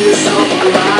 You're so alive.